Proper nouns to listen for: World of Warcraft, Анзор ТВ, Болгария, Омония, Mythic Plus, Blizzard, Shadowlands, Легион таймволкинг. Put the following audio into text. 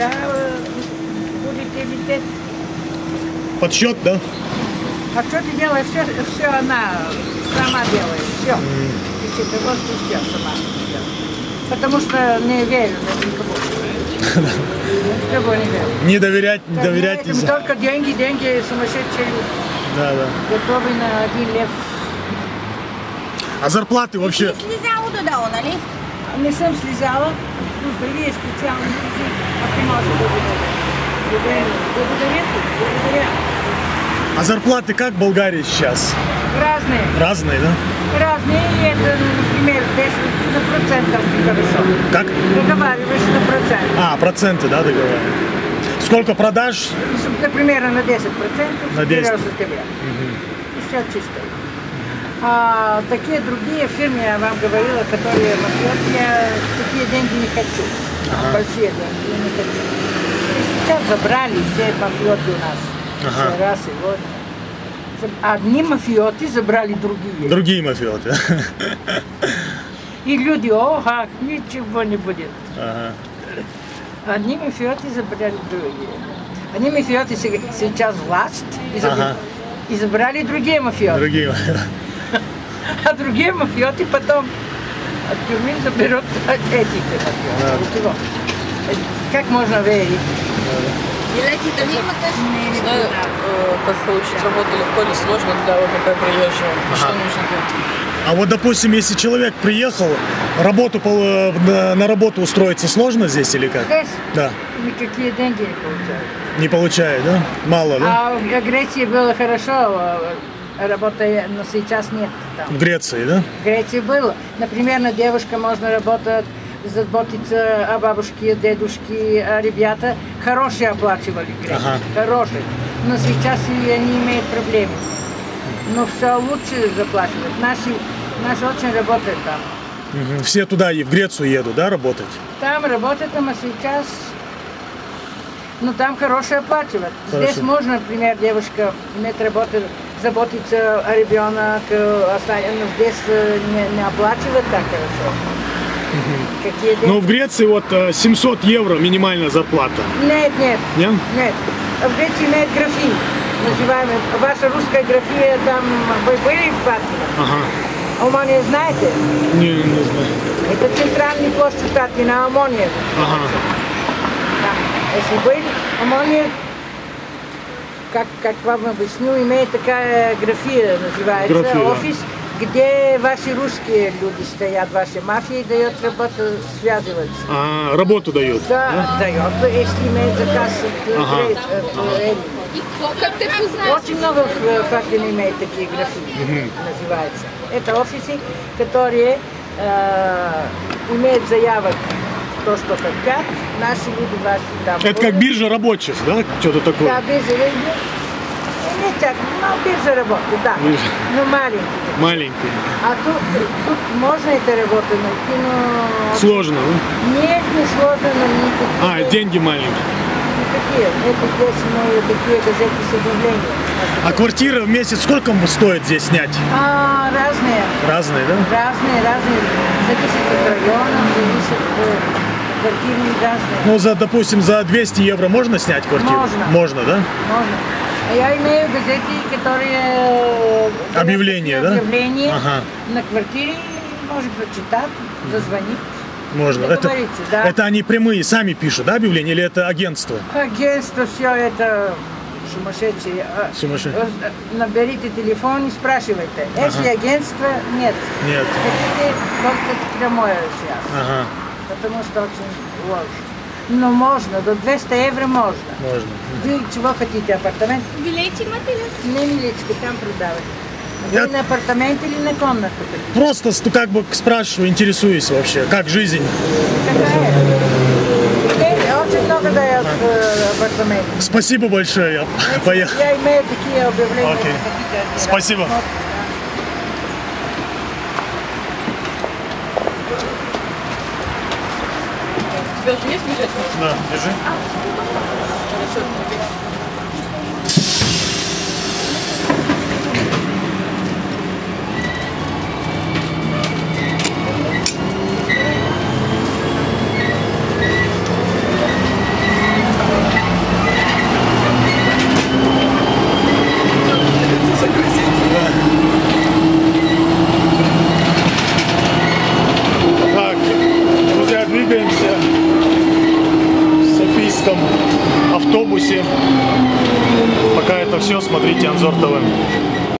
Да, будет. Подсчет, да? А что ты делаешь? Все она сама делает. Все. Ты просто все сама делаешь. Потому что не верю никому. Никого не верю. Не доверять, не доверять нельзя. Только деньги, деньги, сумасшедшие люди. Да, да. Готовы на один лев. А зарплаты вообще? Ти слизала додолу, нали? Не съм слизала. Благодаря специально. Ако може благодаря. Благодаря. Благодаря. А зарплаты как в Болгарии сейчас? Разные. Разные, да? Разные. И это, например, 10% ты хорошо. Как? Договариваешь на процент. А, проценты, да, договариваешь. Сколько продаж? Например, на 10%. На 10%. Берешь за тебя. И все чисто. А такие другие фирмы, я вам говорила, которые работают, я такие деньги не хочу, большие деньги я не хочу. И сейчас забрали все мафиоты у нас, все раз и вот. Одни мафиоты забрали другие. Другие мафиоты. И люди, ох, ничего не будет. Одни мафиоты забрали другие. Одни мафиоты сейчас власть и забрали другие мафиоты. Другие. А другие мафиоты потом от тюрьмы заберут этих мафиотов. Да. Как можно верить? Не знаю, как получить работу легко или сложно для ОПК приезжего. Что нужно делать? А вот, допустим, если человек приехал, работу, на работу устроиться сложно здесь или как? Здесь? Да. Никакие деньги не получают. Не получают, да? Мало, да? А в Греции было хорошо. Работа, но сейчас нет. Там. В Греции, да? В Греции было. Например, девушка можно работать, заботиться о бабушке, дедушке, о ребята. Хорошие оплачивали Греции, хорошие. Но сейчас они имеют проблемы. Но все лучше заплачивают. Наши очень работают там. Все туда, и в Грецию едут, да, работать? Там работают, а сейчас... Но там хорошие оплачивают. Хорошо. Здесь можно, например, девушка иметь работу, заботиться о ребенке, но здесь не оплачивают так хорошо. Какие деньги? Ну, в Греции вот 700 евро минимальная зарплата. Нет, нет. Нет? Нет. В Греции имеет графин, называемый. Ваша русская графия, там вы были в Патрине? Омония знаете? Не, не знаю. Это центральный площадь Патрина, Омония. Если были, Омония... Как вам объясню, имеет такая графия, называется, офис, где ваши русские люди стоят, ваши мафии дают работу, связываются. А, работу дают? Да, дают, если имеет заказ от... Очень много фактически имеет такие графии, называется. Это офисы, которые имеют заявок. То, что хотят, наши люди, ваши там. Это как биржа рабочих, да? Что-то такое? Да, биржа рабочих. Ну, биржа рабочих, да. Биржа. Ну, маленькие. Маленькие. А тут можно это работу найти, но... Сложно, да? Нет, не сложно, но никакие. А, деньги маленькие. Никакие. Это здесь мои такие газеты с объявлением. А квартира в месяц сколько стоит здесь снять? А, разные. Разные, да? Разные, разные. Зависит от района, зависит от... Ну, за, допустим, за 200 евро можно снять квартиру? Можно. Можно, да? Можно. Я имею газеты, которые... Объявления, да? Объявления на квартире, можно прочитать, зазвонить. Можно. Это они прямые, сами пишут, да, объявления, или это агентство? Агентство, все это сумасшедшие. Сумасшедшие. Наберите телефон и спрашивайте. Если агентство, нет. Нет. Хотите, только прямое сейчас. Потому что очень ложно. Но можно, до 200 евро можно. Можно. Вы чего хотите, апартамент? Билетик мотеля? Не билетики, там продавать. Вы на апартамент или на комнату? Просто как бы спрашиваю, интересуюсь вообще, как жизнь? Какая? Очень много дает апартамент. Спасибо большое, я поехал. Я имею такие объявления. Окей. Спасибо. Есть бюджет? Да, держи. туристическом автобусе. Пока это все, смотрите Анзор ТВ.